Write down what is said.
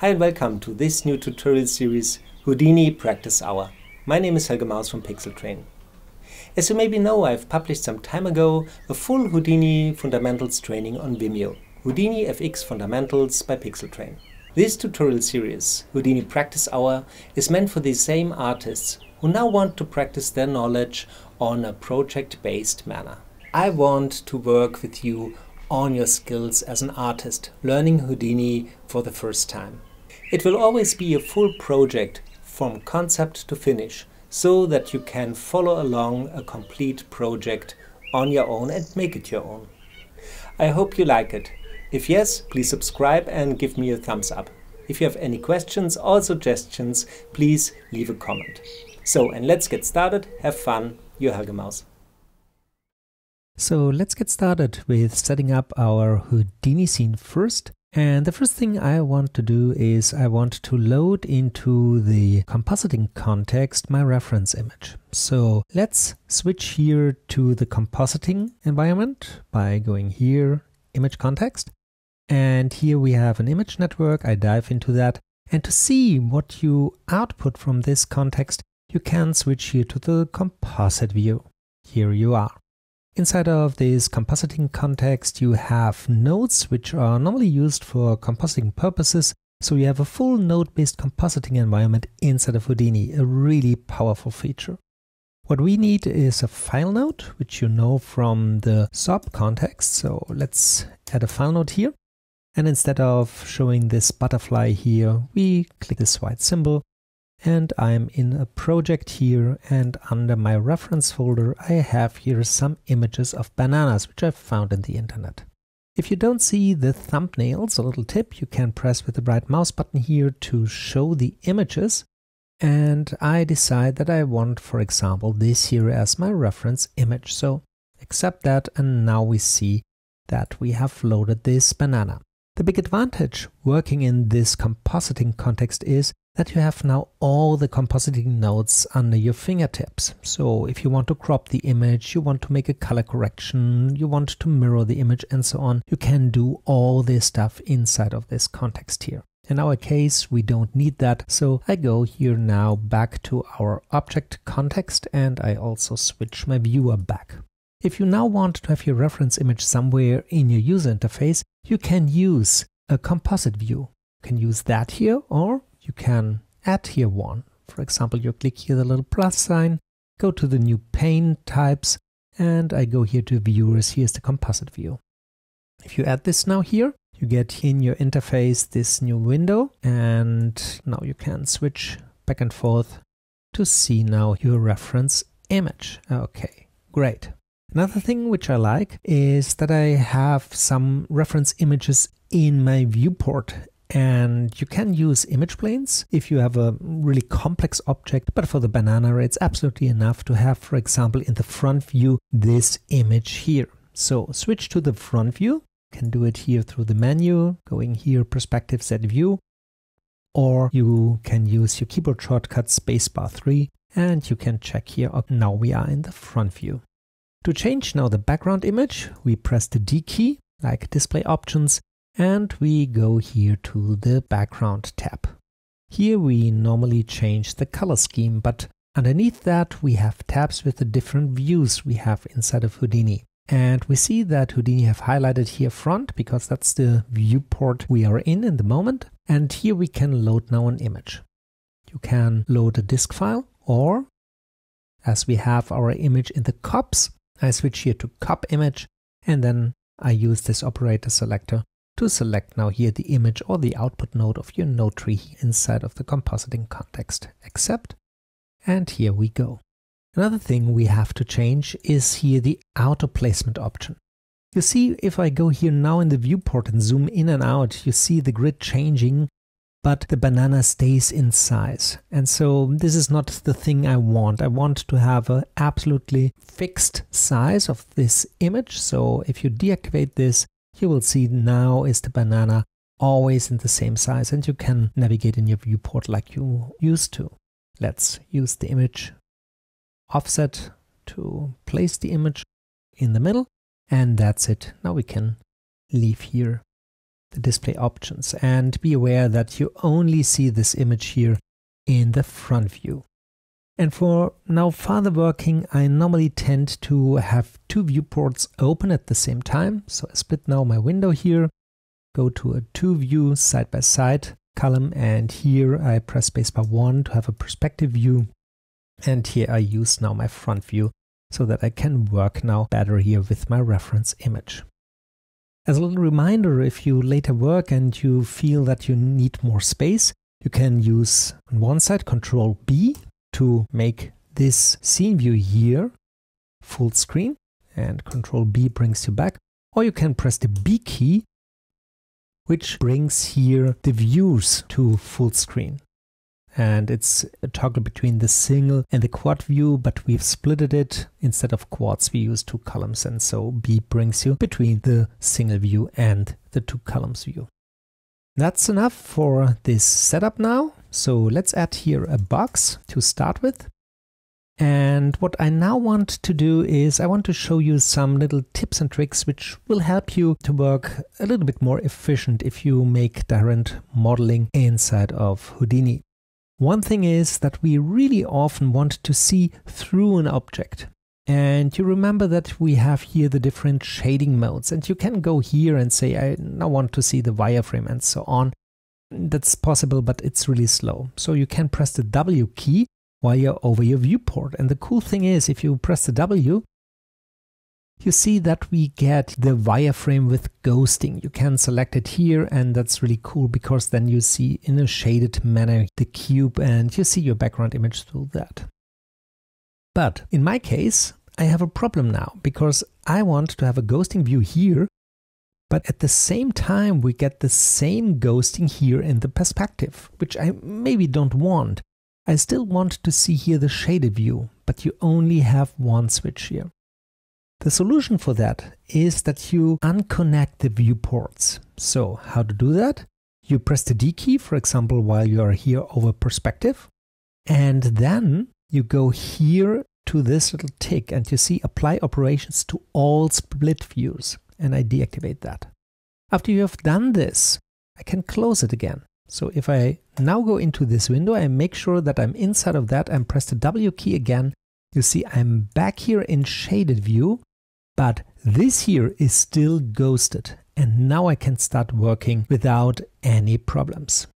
Hi and welcome to this new tutorial series, Houdini Practice Hour. My name is Helge Maus from Pixeltrain. As you maybe know, I've published some time ago a full Houdini Fundamentals training on Vimeo, Houdini FX Fundamentals by Pixeltrain. This tutorial series, Houdini Practice Hour, is meant for these same artists who now want to practice their knowledge on a project-based manner. I want to work with you on your skills as an artist, learning Houdini for the first time. It will always be a full project from concept to finish, so that you can follow along a complete project on your own and make it your own. I hope you like it. If yes, please subscribe and give me a thumbs up. If you have any questions or suggestions, please leave a comment. So, and let's get started. Have fun. Your Helge Maus. So let's get started with setting up our Houdini scene first. And the first thing I want to do is I want to load into the compositing context my reference image. So let's switch here to the compositing environment by going here, image context. And here we have an image network. I dive into that. And to see what you output from this context, you can switch here to the composite view. Here you are. Inside of this compositing context, you have nodes, which are normally used for compositing purposes. So you have a full node-based compositing environment inside of Houdini, a really powerful feature. What we need is a file node, which you know from the SOP context. So let's add a file node here. And instead of showing this butterfly here, we click this white symbol. And I'm in a project here, and under my reference folder I have here some images of bananas which I found in the internet. If you don't see the thumbnails, a little tip, you can press with the right mouse button here to show the images, and I decide that I want, for example, this here as my reference image. So accept that, and now we see that we have loaded this banana. The big advantage working in this compositing context is that you have now all the compositing nodes under your fingertips. So if you want to crop the image, you want to make a color correction, you want to mirror the image and so on, you can do all this stuff inside of this context here. In our case, we don't need that. So I go here now back to our object context, and I also switch my viewer back. If you now want to have your reference image somewhere in your user interface, you can use a composite view. You can use that here, or you can add here one. For example, you click here the little plus sign, go to the new pane types, and I go here to viewers. Here's the composite view. If you add this now here, you get in your interface this new window, and now you can switch back and forth to see now your reference image. Okay, great. Another thing which I like is that I have some reference images in my viewport. And you can use image planes if you have a really complex object, but for the banana it's absolutely enough to have, for example, in the front view this image here. So switch to the front view. You can do it here through the menu, going here perspective set view, or you can use your keyboard shortcut spacebar 3, and you can check here. Now we are in the front view. To change now the background image, we press the D key, like display options, and we go here to the background tab. Here we normally change the color scheme, but underneath that we have tabs with the different views we have inside of Houdini. And we see that Houdini have highlighted here front, because that's the viewport we are in the moment. And here we can load now an image. You can load a disk file, or as we have our image in the COPs, I switch here to COP image, and then I use this operator selector to select now here the image or the output node of your node tree inside of the compositing context. Accept, and here we go. Another thing we have to change is here the auto placement option. You see, if I go here now in the viewport and zoom in and out, you see the grid changing, but the banana stays in size. And so this is not the thing I want. I want to have an absolutely fixed size of this image. So if you deactivate this, you will see now is the banana always in the same size, and you can navigate in your viewport like you used to. Let's use the image offset to place the image in the middle, and that's it. Now we can leave here. the display options, and be aware that you only see this image here in the front view. And for now further working, I normally tend to have two viewports open at the same time. So I split now my window here, go to a two view side by side column, and here I press spacebar 1 to have a perspective view. And here I use now my front view so that I can work now better here with my reference image. As a little reminder, if you later work and you feel that you need more space, you can use on one side Control B to make this scene view here full screen, and Control B brings you back, or you can press the B key, which brings here the views to full screen. And it's a toggle between the single and the quad view, but we've splitted it. Instead of quads, we use two columns, and so B brings you between the single view and the two columns view. That's enough for this setup now. So let's add here a box to start with. And what I now want to do is I want to show you some little tips and tricks which will help you to work a little bit more efficient if you make direct modeling inside of Houdini. One thing is that we really often want to see through an object. And you remember that we have here the different shading modes, and you can go here and say, I now want to see the wireframe and so on. That's possible, but it's really slow. So you can press the W key while you're over your viewport. And the cool thing is, if you press the W, you see that we get the wireframe with ghosting. You can select it here, and that's really cool because then you see in a shaded manner the cube, and you see your background image through that. But in my case, I have a problem now because I want to have a ghosting view here, but at the same time we get the same ghosting here in the perspective, which I maybe don't want. I still want to see here the shaded view, but you only have one switch here. The solution for that is that you unconnect the viewports. So how to do that? You press the D key, for example, while you are here over perspective, and then you go here to this little tick and you see apply operations to all split views, and I deactivate that. After you have done this, I can close it again. So if I now go into this window, I make sure that I'm inside of that and press the W key again. You see I'm back here in shaded view, but this here is still ghosted, and now I can start working without any problems.